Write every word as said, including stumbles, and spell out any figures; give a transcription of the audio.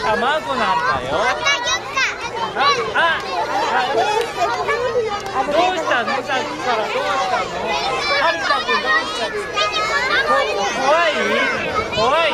卵なんだよ。あ、あ、どうしたの？さっきからどうしたの？はるちゃんどうしたの？怖い？怖い？